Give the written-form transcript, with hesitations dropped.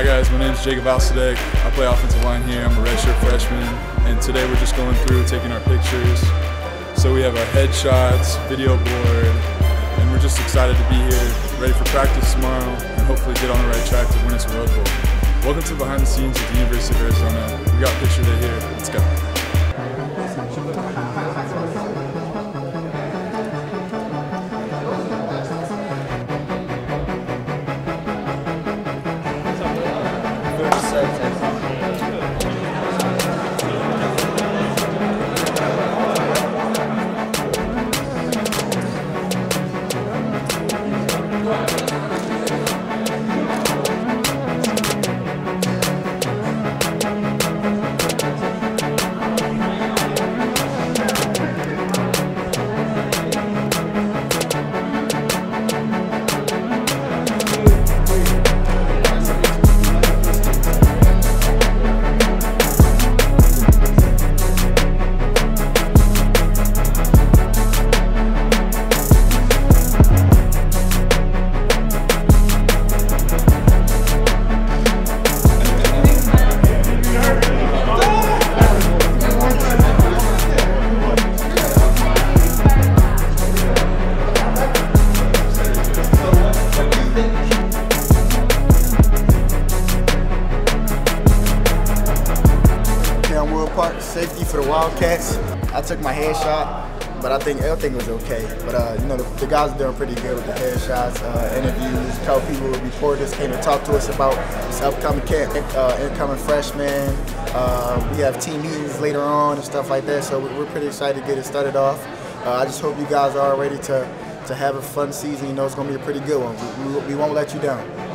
Hi guys, my name is Jacob Alsadek. I play offensive line here. I'm a redshirt freshman, and today we're just going through taking our pictures. So we have our headshots, video board, and we're just excited to be here, ready for practice tomorrow, and hopefully get on the right track to win us a Rose Bowl. Welcome to Behind the Scenes at the University of Arizona. We got a picture day here. Let's go. Safety for the Wildcats. I took my headshot, but I think it was okay. But you know, the guys are doing pretty good with the headshots, interviews. A couple people reporters came to talk to us about this upcoming camp, incoming freshmen. We have team meetings later on and stuff like that. So we're pretty excited to get it started off. I just hope you guys are ready to have a fun season. You know, it's gonna be a pretty good one. We won't let you down.